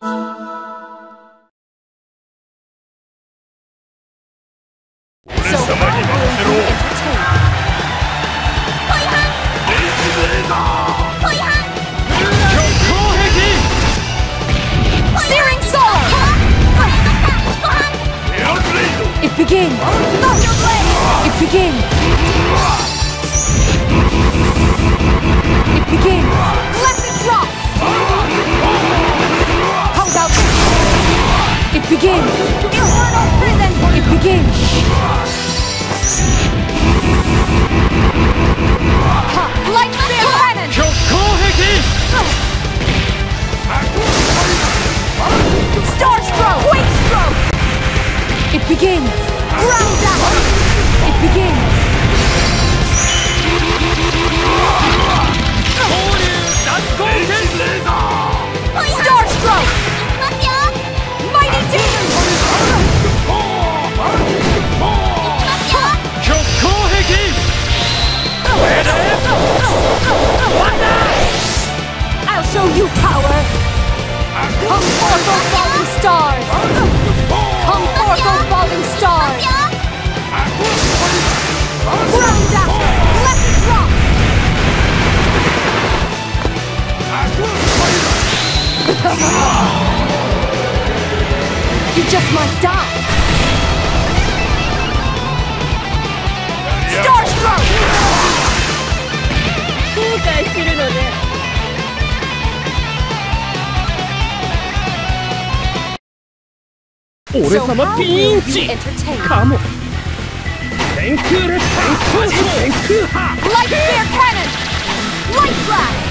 It begins! It begins! It begins! Let it drop! Comes out! It begins! It begins! Light spear cannon! Star stroke! Wing stroke! It begins! Round up! It begins! Star stroke! Mighty demon! I'll show you power! Come forth, O falling stars! Come forth, O falling stars! Round up! Let it drop! You just might die! Starstroke! 오래삼아 빈지! 감옥! 탱크를 탱크하! Light spear cannon! Light blast!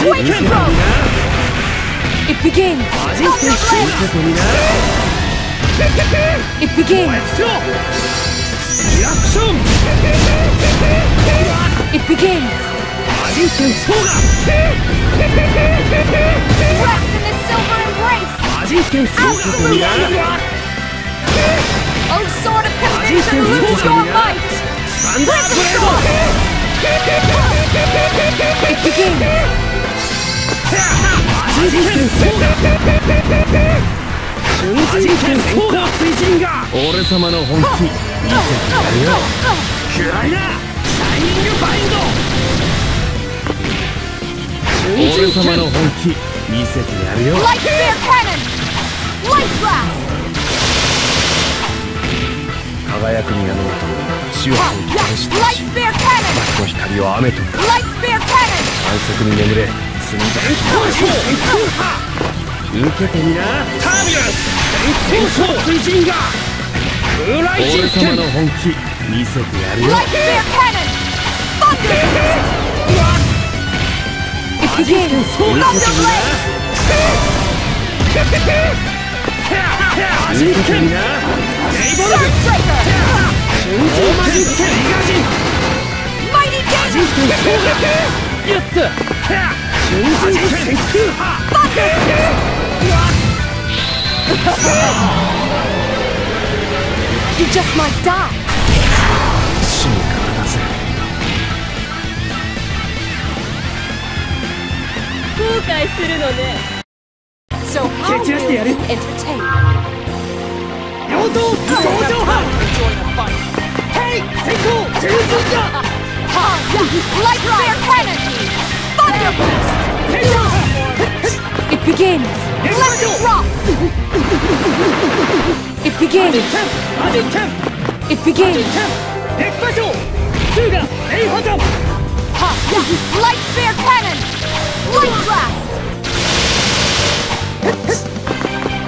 Wake him up! It begins! Stop your blade! It begins! It begins! Rest in the silver embrace! Absolutely! Oh, sword of conviction, lose your might! Prison sword! It begins! 오래사마의 혼기 미세트야요. Light spear cannon, light blast. 輝く宮の音、潮吹きの下。 Light spear cannon. 真っ光を雨と。 Light spear cannon. 安息に眠れ、澄んだ天空。受けてみな、ターミナス。天空水神が。オーレサマの本気見せてやるよ。 Light spear cannon. Thunder. It begins! Thunder blade! Sunbreaker! Mighty Demon! Thunder! You just might die! So how will you entertain? Yodo! Gojohan! Join the fight! Hey! Seiko! Jujutsu! Light spear cannon! Thunder blast! It begins! Let it drop! It begins! It begins! Light spear cannon! Light blast!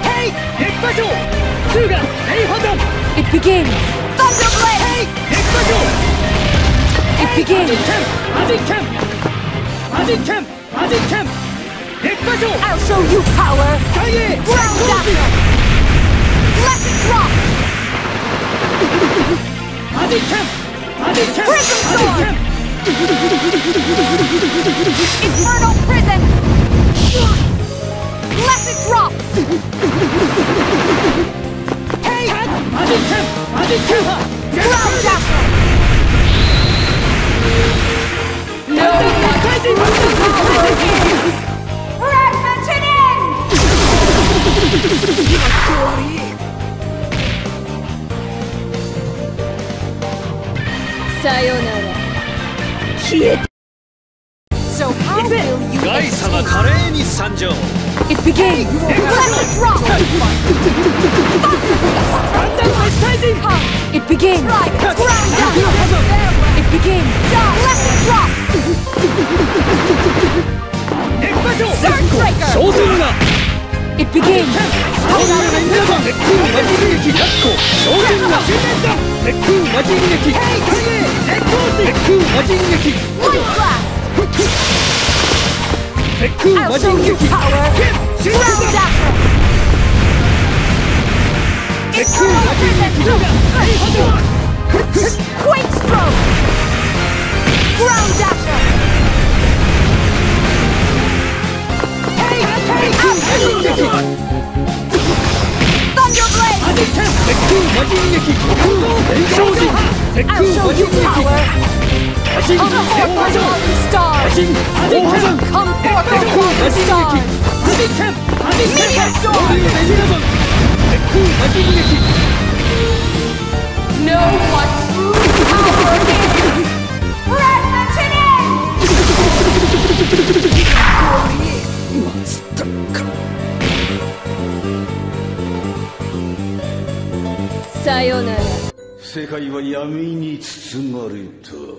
Hey! It begins! Thunder blade! It begins! I'll show you power! Round up! Let it drop! Prism sword! Infernal prison! Let it drop! Hey! Ground down! No! So how will you It became planet rock! It became ground up! It became planet rock! Zerg breaker! It became I'll show you power! Ground after! It's no different! Quake stroke! Ground after! Thunderblade! I'll show you power! Sayonara. 世界は闇に包まれた